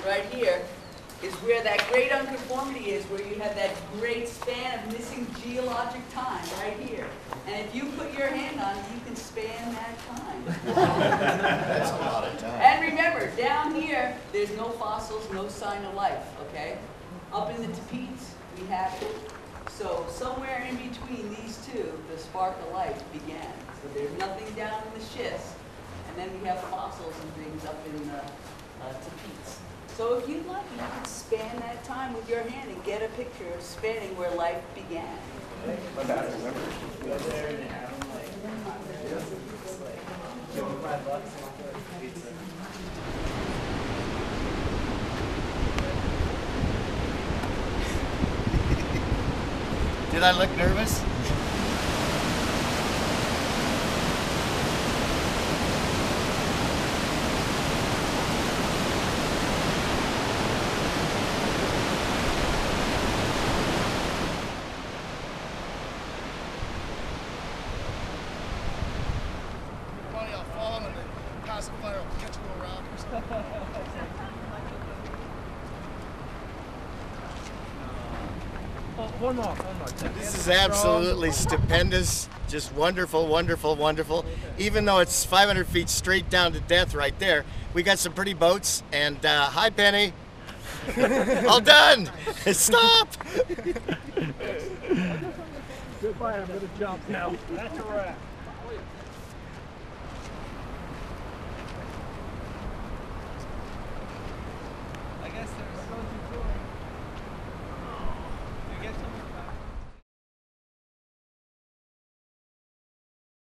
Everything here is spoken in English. line right here is where that great unconformity is, where you have that great span of missing geologic time right here. And if you put your hand on it, you can span that time. That's a lot of time. And remember, down here, there's no fossils, no sign of life, okay? Up in the Tapeats, we have it. So somewhere in between these two, the spark of life began. So there's nothing down in the schist. And then we have fossils and things up in the Tapeats. So if you'd like, you can span that time with your hand and get a picture of spanning where life began. My dad remembers. Go there and have them like, give them $5 and I'll go to pizza. Did I look nervous? Fire will catch you around or something. One more. This is absolutely stupendous, just wonderful, wonderful, wonderful. Even though it's 500 feet straight down to death right there, we got some pretty boats, and hi, Penny. All done. Stop. Goodbye, I'm going to jump now. That's a wrap.